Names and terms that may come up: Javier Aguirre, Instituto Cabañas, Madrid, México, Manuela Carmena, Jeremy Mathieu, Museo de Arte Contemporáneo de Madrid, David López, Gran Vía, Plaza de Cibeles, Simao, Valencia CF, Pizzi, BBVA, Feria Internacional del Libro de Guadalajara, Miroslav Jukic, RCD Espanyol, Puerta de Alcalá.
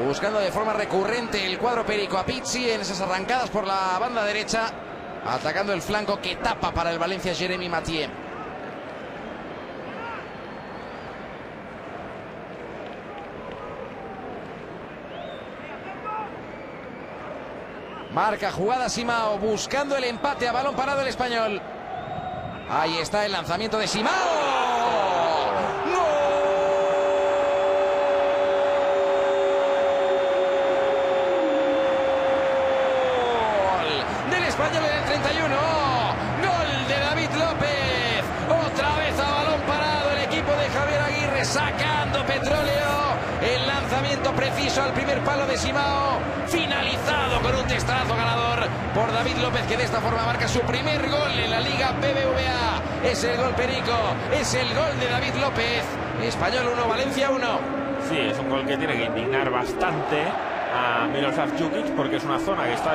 buscando de forma recurrente el cuadro perico a Pizzi en esas arrancadas por la banda derecha, atacando el flanco que tapa para el Valencia Jeremy Mathieu. Marca jugada Simao, buscando el empate a balón parado el Español. Ahí está el lanzamiento de Simao. Español en el 31, gol de David López, otra vez a balón parado el equipo de Javier Aguirre, sacando petróleo, el lanzamiento preciso al primer palo de Simao, finalizado con un testazo ganador por David López, que de esta forma marca su primer gol en la Liga BBVA, es el gol perico, es el gol de David López. Español 1, Valencia 1. Sí, es un gol que tiene que indignar bastante a Miroslav Jukic, porque es una zona que está